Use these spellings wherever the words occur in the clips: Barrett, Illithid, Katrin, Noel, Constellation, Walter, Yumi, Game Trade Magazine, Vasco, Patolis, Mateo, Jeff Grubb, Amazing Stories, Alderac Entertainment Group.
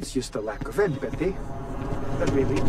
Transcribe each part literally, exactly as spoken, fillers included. That's just a lack of empathy. That really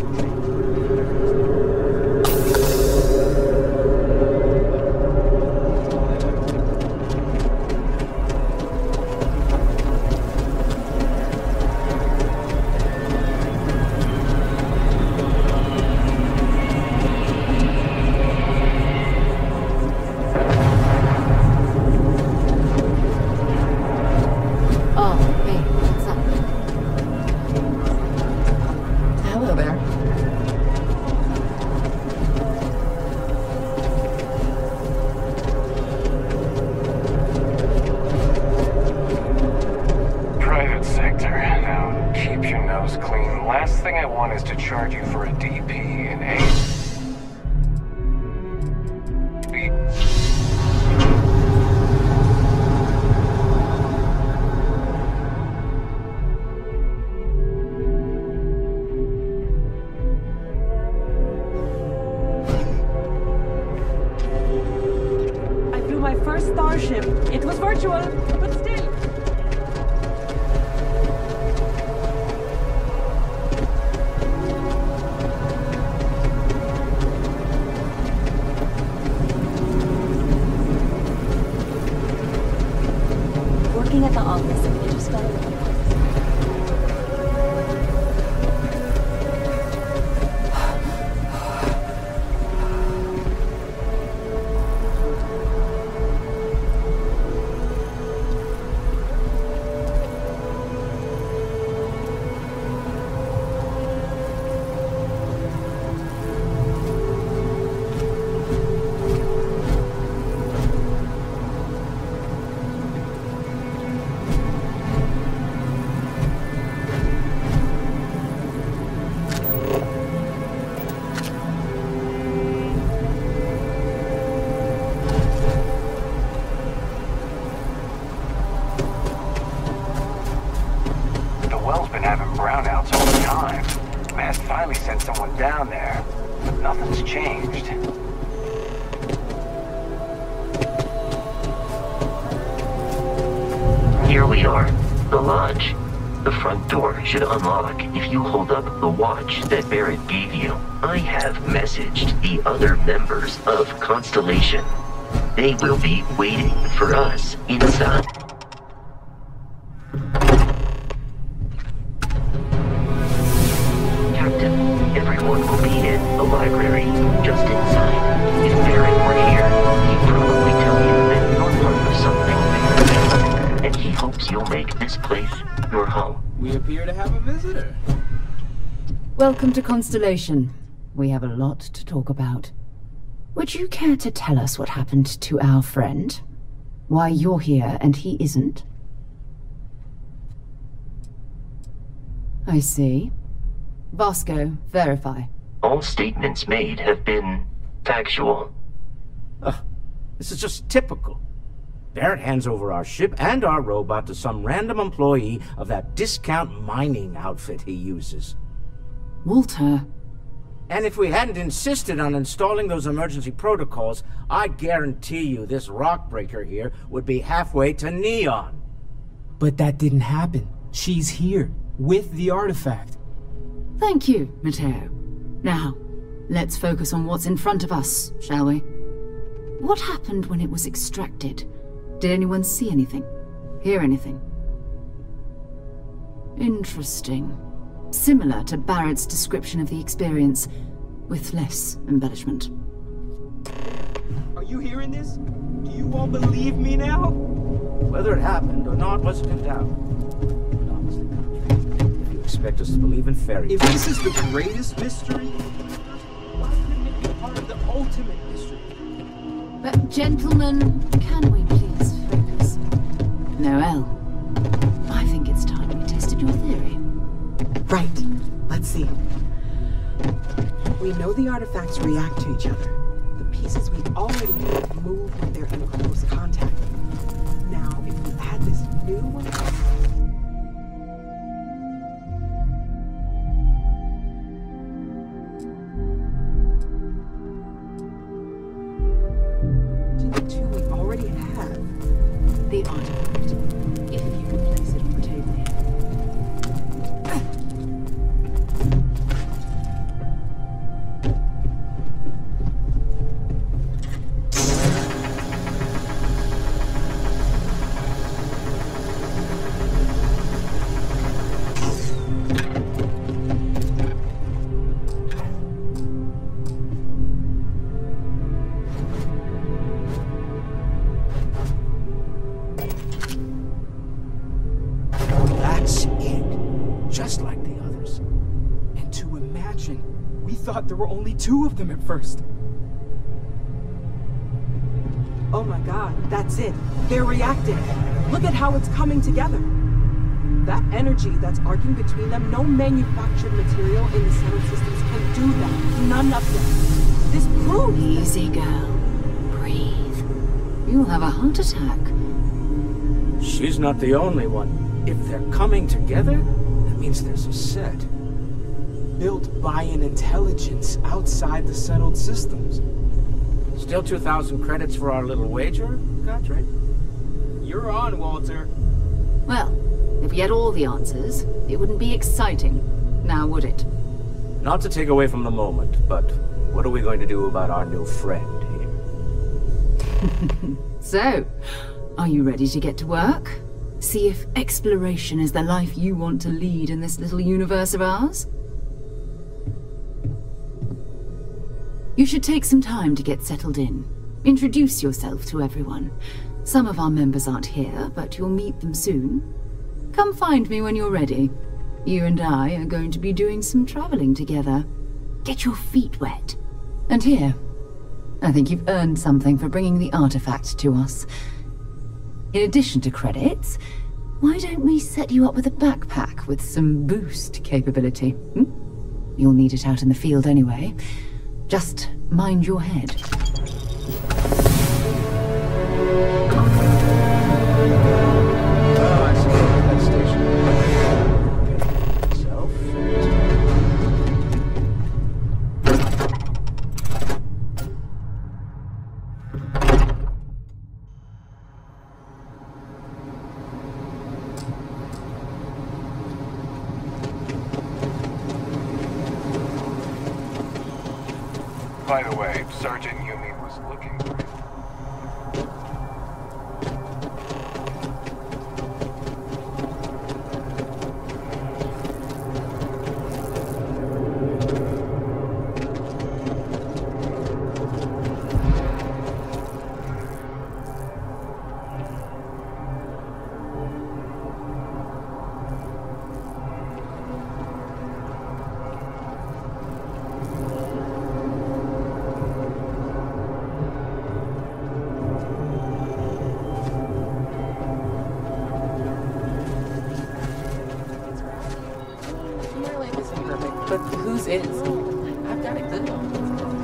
should unlock if you hold up the watch that Barrett gave you. I have messaged the other members of Constellation. They will be waiting for us inside. Captain, everyone will be in the library, just inside. If Barrett were here, he'd probably tell you that you're part of something bigger, and he hopes you'll make this place your home. We appear to have a visitor. Welcome to Constellation. We have a lot to talk about. Would you care to tell us what happened to our friend? Why you're here and he isn't? I see. Vasco, verify. All statements made have been factual. Ugh, this is just typical. Barrett hands over our ship and our robot to some random employee of that discount mining outfit he uses. Walter. And if we hadn't insisted on installing those emergency protocols, I guarantee you this rock breaker here would be halfway to Neon. But that didn't happen. She's here, with the artifact. Thank you, Mateo. Now, let's focus on what's in front of us, shall we? What happened when it was extracted? Did anyone see anything? Hear anything? Interesting. Similar to Barrett's description of the experience, with less embellishment. Are you hearing this? Do you all believe me now? Whether it happened or not wasn't in doubt. But honestly, if you expect us to believe in fairy tales. If this is the greatest mystery, why couldn't it be part of the ultimate mystery? But gentlemen, can we please? Noel, I think it's time we tested your theory. Right. Let's see. We know the artifacts react to each other. The pieces we've already made move when they're in close contact. Now, if we add this new one... to the two we already have, the artifact. If you can place it on the table here. thought there were only two of them at first. Oh my god, that's it. They're reacting. Look at how it's coming together. That energy that's arcing between them, no manufactured material in the sound systems can do that. None of them. This proves... Easy, girl. Breathe. You'll have a heart attack. She's not the only one. If they're coming together, that means there's a set. Built by an intelligence outside the settled systems. Still two thousand credits for our little wager, Katrin? You're on, Walter. Well, if we had all the answers, it wouldn't be exciting, now would it? Not to take away from the moment, but what are we going to do about our new friend here? So, are you ready to get to work? See if exploration is the life you want to lead in this little universe of ours? You should take some time to get settled in. Introduce yourself to everyone. Some of our members aren't here, but you'll meet them soon. Come find me when you're ready. You and I are going to be doing some traveling together. Get your feet wet. And here, I think you've earned something for bringing the artifact to us. In addition to credits, why don't we set you up with a backpack with some boost capability? Hmm? You'll need it out in the field anyway. Just mind your head. By the way, Sergeant Yumi was looking for you. But whose is? I've got a good one.